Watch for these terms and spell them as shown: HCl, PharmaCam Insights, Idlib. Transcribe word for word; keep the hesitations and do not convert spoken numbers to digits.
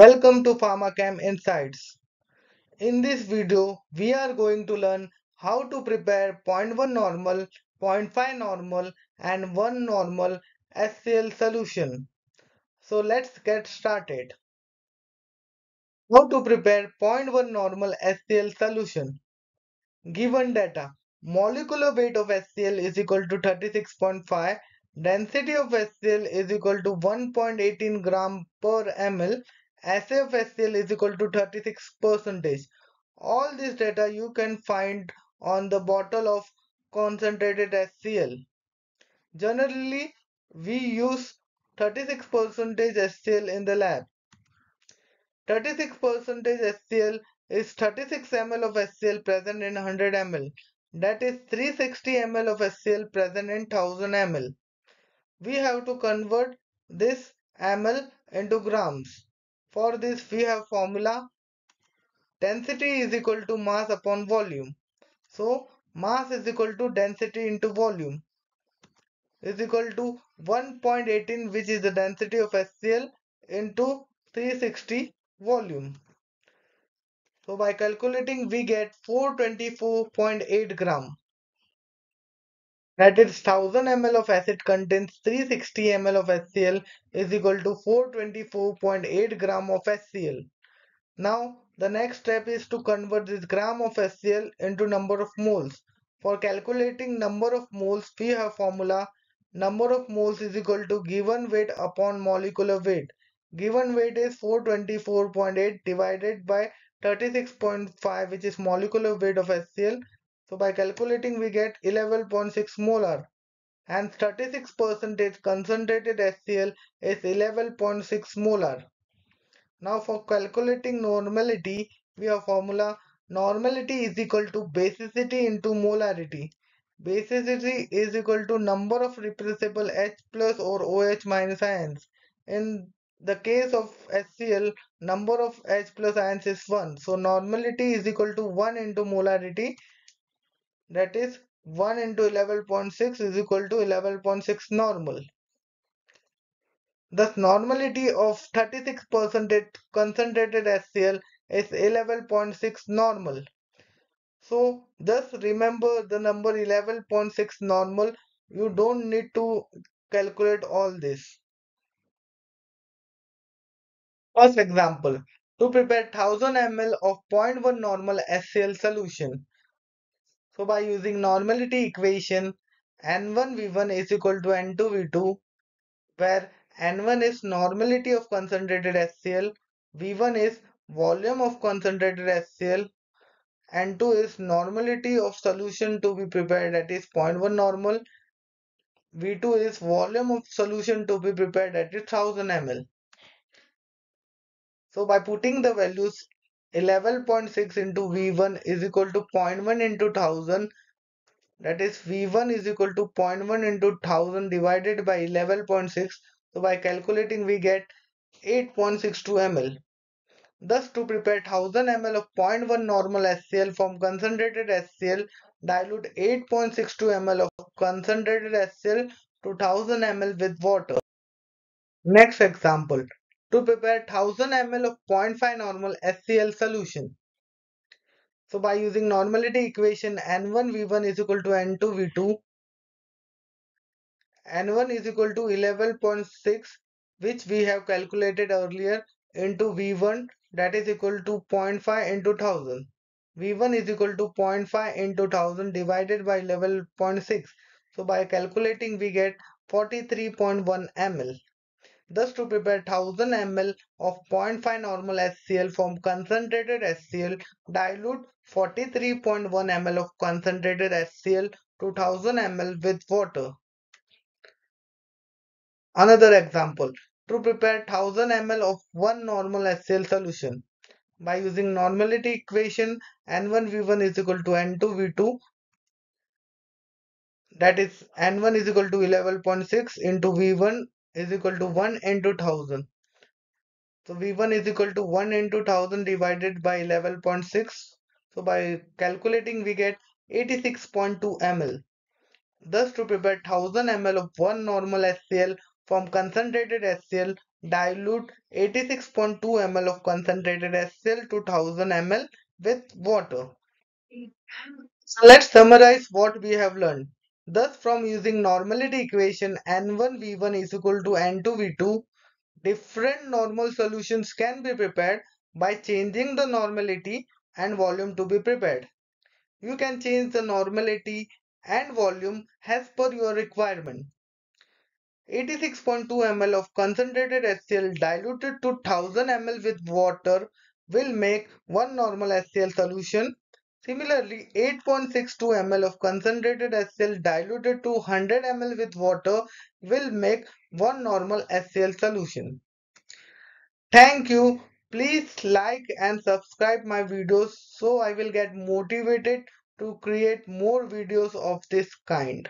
Welcome to PharmaCam Insights. In this video, we are going to learn how to prepare zero point one normal, zero point five normal and one normal H C l solution. So let's get started. How to prepare zero point one normal H C l solution. Given data, molecular weight of H C l is equal to thirty-six point five, density of H C l is equal to one point one eight gram per ml, assay of H C l is equal to thirty-six percent. All this data you can find on the bottle of concentrated H C l. Generally, we use thirty-six percent H C l in the lab. thirty-six percent H C l is thirty-six ml of H C l present in one hundred ml. That is three hundred sixty ml of H C l present in one thousand ml. We have to convert this ml into grams. For this, we have formula density is equal to mass upon volume. So mass is equal to density into volume is equal to one point one eight, which is the density of H C l, into three hundred sixty volume. So by calculating, we get four hundred twenty-four point eight gram. That is one thousand ml of acid contains three hundred sixty ml of H C l is equal to four hundred twenty-four point eight gram of H C l. Now the next step is to convert this gram of H C l into number of moles. For calculating number of moles, we have formula number of moles is equal to given weight upon molecular weight. Given weight is four hundred twenty-four point eight divided by thirty-six point five, which is molecular weight of H C l. So by calculating, we get eleven point six molar, and thirty-six percent concentrated H C l is eleven point six molar. Now for calculating normality, we have formula normality is equal to basicity into molarity. Basicity is equal to number of repressible H plus or OH minus ions. In the case of H C l, number of H plus ions is one. So normality is equal to one into molarity. That is one into eleven point six is equal to eleven point six normal. Thus, normality of thirty-six percent concentrated H C l is eleven point six normal. So thus, remember the number eleven point six normal. You don't need to calculate all this. First example, to prepare one thousand ml of zero point one normal H C l solution. So by using normality equation, N one V one is equal to N two V two, where N one is normality of concentrated H C l, V one is volume of concentrated H C l, N two is normality of solution to be prepared, that is zero point one normal, V two is volume of solution to be prepared, that is one thousand ml. So by putting the values, eleven point six into V one is equal to zero point one into one thousand, that is V one is equal to zero point one into one thousand divided by eleven point six. So by calculating, we get eight point six two ml. Thus, to prepare one thousand ml of zero point one normal H C l from concentrated H C l, dilute eight point six two ml of concentrated H C l to one thousand ml with water. Next example, to prepare one thousand ml of zero point five normal H C l solution. So by using normality equation, N one V one is equal to N two V two. N one is equal to eleven point six, which we have calculated earlier, into V one, that is equal to zero point five into one thousand. V one is equal to zero point five into one thousand divided by eleven point six. So by calculating, we get forty-three point one ml. Thus, to prepare one thousand ml of zero point five normal H C l from concentrated H C l, dilute forty-three point one ml of concentrated H C l to one thousand ml with water. Another example, to prepare one thousand ml of one normal H C l solution. By using normality equation, N one V one is equal to N two V two. That is, N one is equal to eleven point six into V one is equal to one into one thousand. So V one is equal to one into one thousand divided by eleven point six. So by calculating, we get eighty-six point two ml. Thus, to prepare one thousand ml of one normal H C l from concentrated H C l, dilute eighty-six point two milliliters of concentrated H C l to one thousand milliliters with water. So let's summarize what we have learned. Thus, from using normality equation N one V one is equal to N two V two, different normal solutions can be prepared by changing the normality and volume to be prepared. You can change the normality and volume as per your requirement. eighty-six point two milliliters of concentrated H C l diluted to one thousand milliliters with water will make one normal H C l solution. Similarly, eight point six two milliliters of concentrated H C l diluted to one hundred milliliters with water will make one normal H C l solution. Thank you. Please like and subscribe my videos so I will get motivated to create more videos of this kind.